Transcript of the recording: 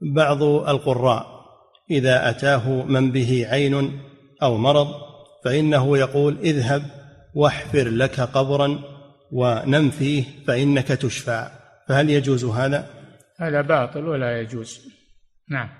بعض القراء إذا أتاه من به عين أو مرض فإنه يقول: اذهب واحفر لك قبرا ونم فيه فإنك تشفع، فهل يجوز هذا؟ هذا باطل ولا يجوز. نعم.